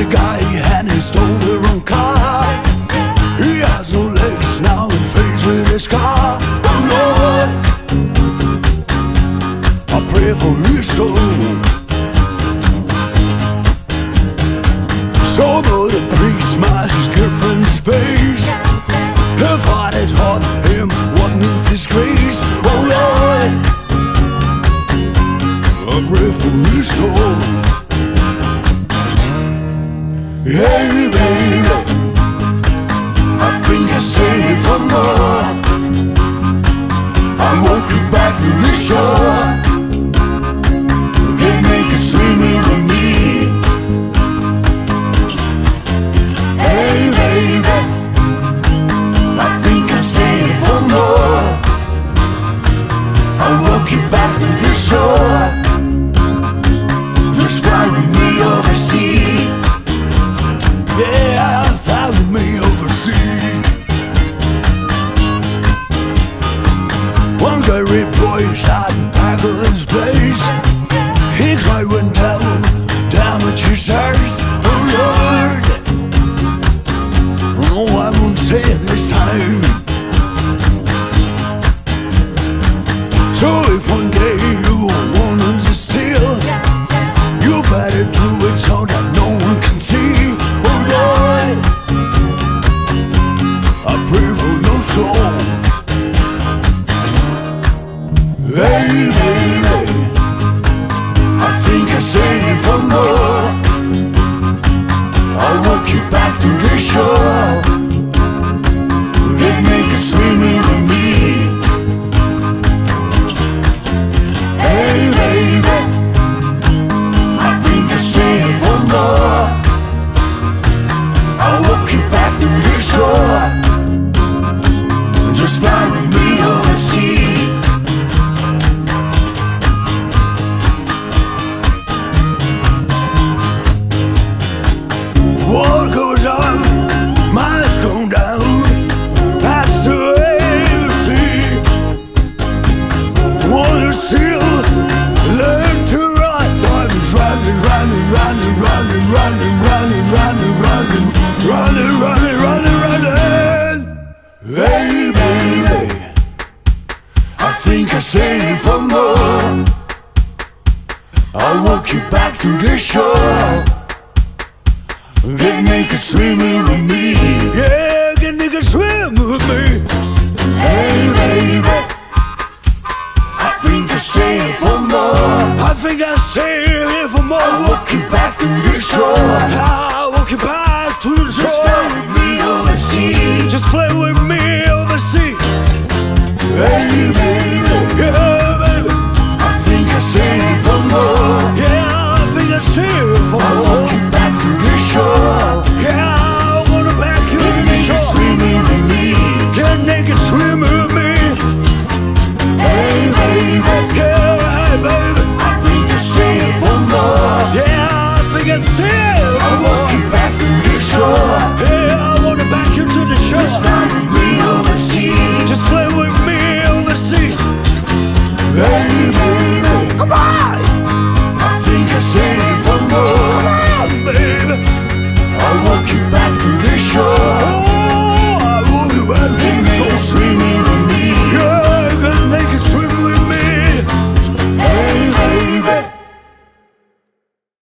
a guy and he stole the wrong car. He has no legs now and fades with his car. Oh Lord, I pray for his soul. Sober the priest, my his girlfriend space. Her father taught him what means his grace. Oh Lord, I pray for his soul. Hey baby, I think I stayed for more. I'm walking back to the shore. Can't make a swimming with me. Hey baby, I think I stayed for more. I'm walking back to the shore. Just fly with me over sea. Yeah, I found me overseas. One very boy's out in back of his place. He cried when devil damaged his ears. Oh Lord, no, I won't say it this time. So if one day you want to steal, you better do it so that no one can see. Hey baby, I think I saved for more. I'll walk you back to the shore. Then make a swimming with me. Hey baby, I think I saved for more. I'll walk you back to the shore. Just fly with me over sea. War goes on, miles go down, past the wave sea. Water seal, learn to run. Running, running, running, running, running, running, running, running, running, running, running, running, running. Hey. I think I saved for more. I'll walk you back to the shore. Get naked swimming with me. Yeah, get naked swimming with me. Hey baby, I think I saved for more. I think I saved for more. I'll walk you back to the shore. I'll walk you back to the shore. Just play with me over sea. Just play with me over sea. Hey baby. Yeah, I think I see.